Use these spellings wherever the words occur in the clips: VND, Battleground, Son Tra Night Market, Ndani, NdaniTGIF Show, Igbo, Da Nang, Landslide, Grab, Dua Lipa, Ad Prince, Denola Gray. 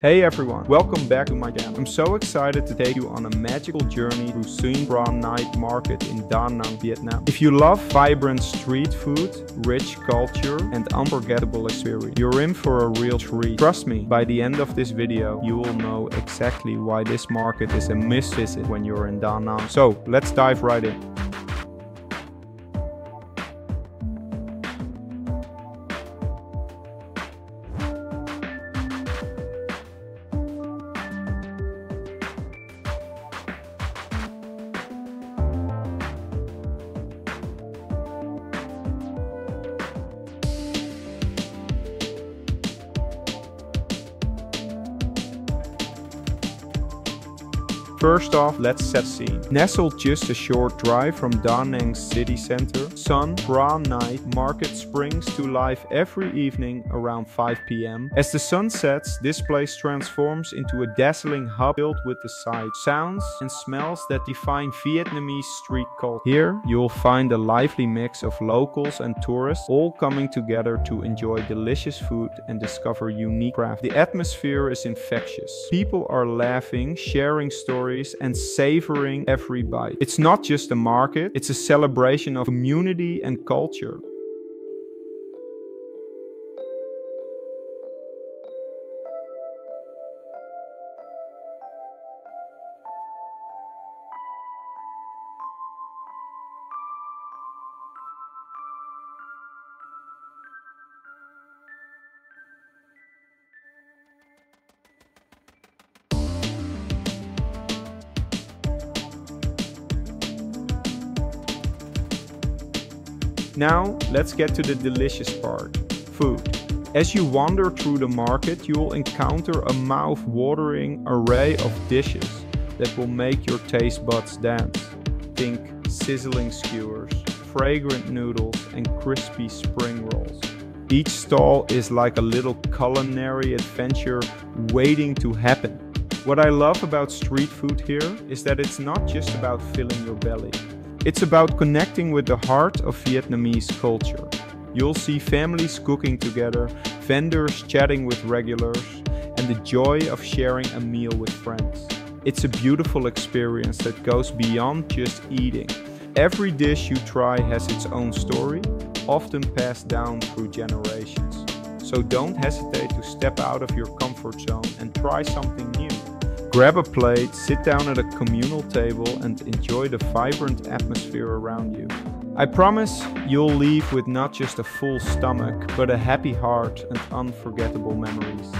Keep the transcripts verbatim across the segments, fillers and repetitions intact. Hey everyone, welcome back to my channel. I'm so excited to take you on a magical journey through Son Tra Night Market in Da Nang, Vietnam. If you love vibrant street food, rich culture and unforgettable experience, you're in for a real treat. Trust me, by the end of this video you will know exactly why this market is a must visit when you're in Da Nang. So let's dive right in. First off, let's set scene. Nestled just a short drive from Da Nang's city center, Son Tra Night Market springs to life every evening around five p m As the sun sets, this place transforms into a dazzling hub filled with the sights, sounds and smells that define Vietnamese street culture. Here, you'll find a lively mix of locals and tourists, all coming together to enjoy delicious food and discover unique crafts. The atmosphere is infectious. People are laughing, sharing stories, and savoring every bite. It's not just a market, it's a celebration of community and culture. Now, let's get to the delicious part, food. As you wander through the market, you will encounter a mouth-watering array of dishes that will make your taste buds dance. Think sizzling skewers, fragrant noodles, and crispy spring rolls. Each stall is like a little culinary adventure waiting to happen. What I love about street food here is that it's not just about filling your belly. It's about connecting with the heart of Vietnamese culture. You'll see families cooking together, vendors chatting with regulars, and the joy of sharing a meal with friends. It's a beautiful experience that goes beyond just eating. Every dish you try has its own story, often passed down through generations. So don't hesitate to step out of your comfort zone and try something new. Grab a plate, sit down at a communal table and enjoy the vibrant atmosphere around you. I promise you'll leave with not just a full stomach, but a happy heart and unforgettable memories.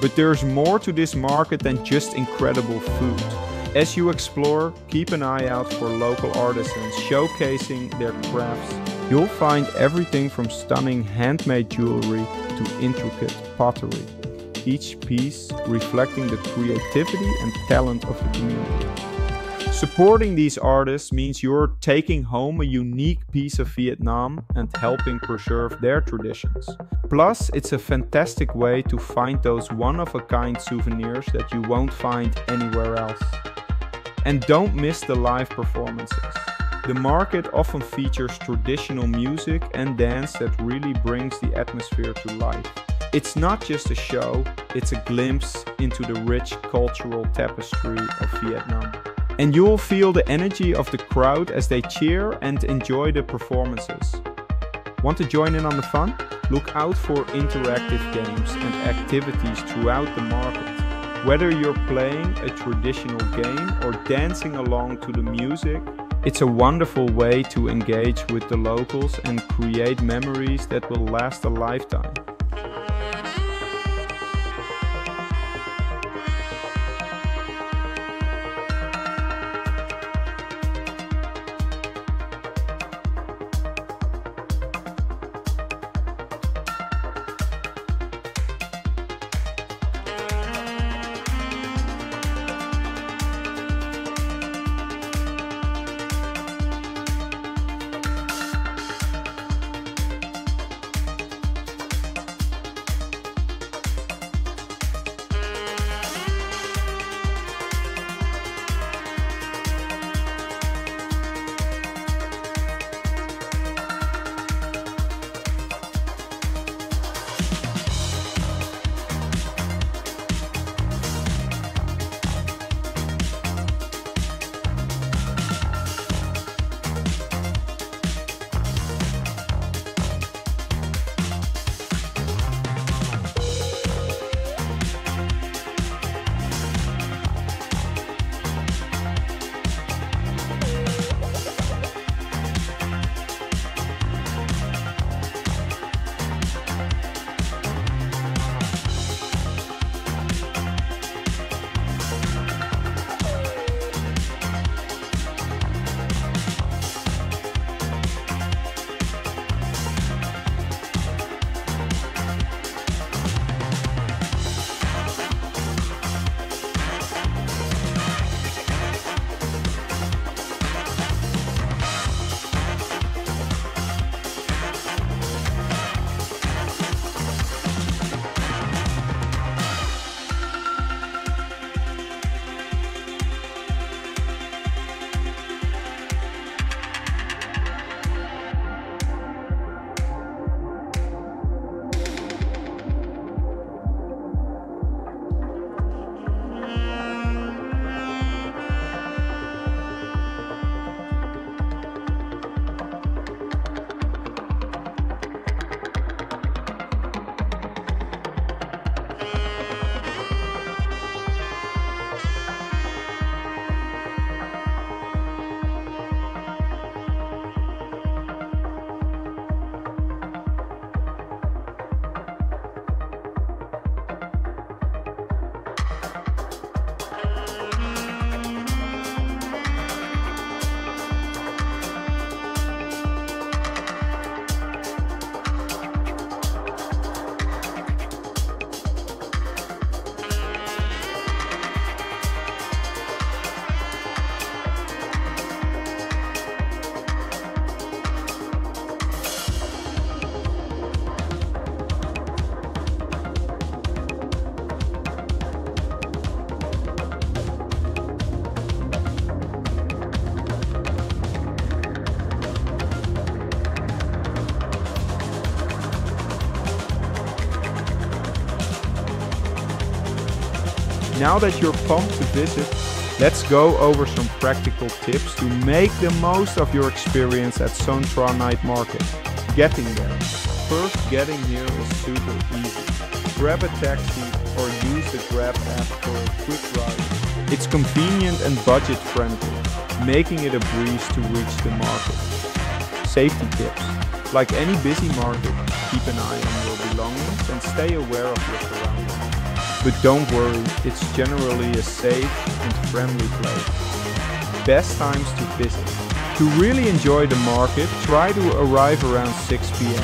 But there's more to this market than just incredible food. As you explore, keep an eye out for local artisans showcasing their crafts. You'll find everything from stunning handmade jewelry to intricate pottery, each piece reflecting the creativity and talent of the community. Supporting these artists means you're taking home a unique piece of Vietnam and helping preserve their traditions. Plus, it's a fantastic way to find those one-of-a-kind souvenirs that you won't find anywhere else. And don't miss the live performances. The market often features traditional music and dance that really brings the atmosphere to life. It's not just a show, it's a glimpse into the rich cultural tapestry of Vietnam. And you'll feel the energy of the crowd as they cheer and enjoy the performances. Want to join in on the fun? Look out for interactive games and activities throughout the market. Whether you're playing a traditional game or dancing along to the music, it's a wonderful way to engage with the locals and create memories that will last a lifetime. Now that you're pumped to visit, let's go over some practical tips to make the most of your experience at Son Tra Night Market. Getting there. First, getting here is super easy. Grab a taxi or use the Grab app for a quick ride. It's convenient and budget friendly, making it a breeze to reach the market. Safety tips. Like any busy market, keep an eye on your belongings and stay aware of your surroundings. But don't worry, it's generally a safe and friendly place. Best times to visit. To really enjoy the market, try to arrive around six p m.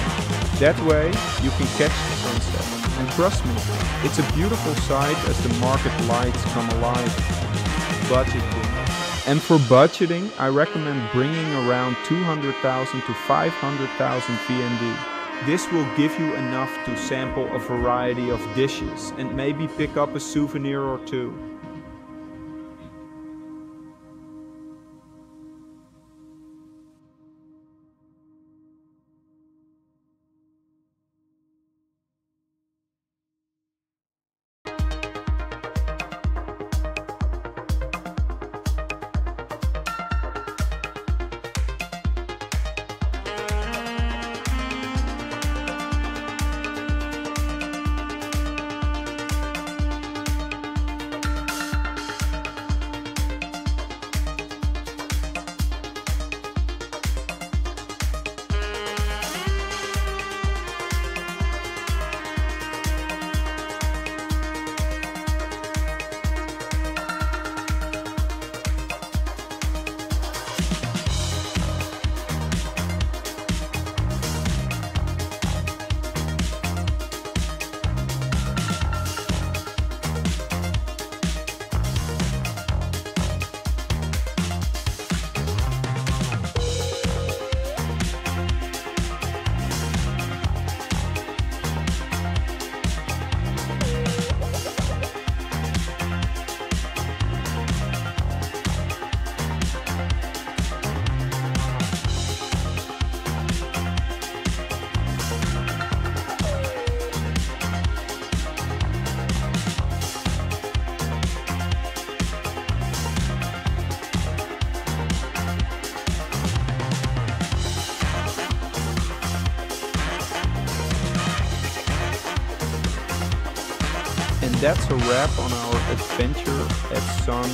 That way you can catch the sunset. And trust me, it's a beautiful sight as the market lights come alive. Budgeting. And for budgeting, I recommend bringing around two hundred thousand to five hundred thousand V N D. This will give you enough to sample a variety of dishes and maybe pick up a souvenir or two. And that's a wrap on our adventure at Son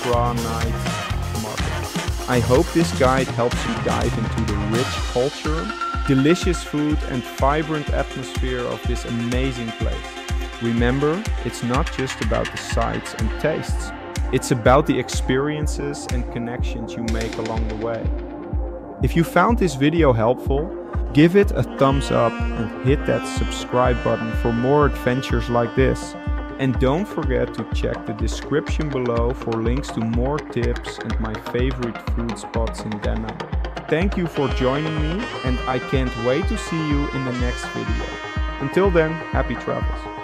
Tra Night Market. I hope this guide helps you dive into the rich culture, delicious food and vibrant atmosphere of this amazing place. Remember, it's not just about the sights and tastes. It's about the experiences and connections you make along the way. If you found this video helpful, give it a thumbs up and hit that subscribe button for more adventures like this. And don't forget to check the description below for links to more tips and my favorite food spots in Da Nang. Thank you for joining me, and I can't wait to see you in the next video. Until then, happy travels.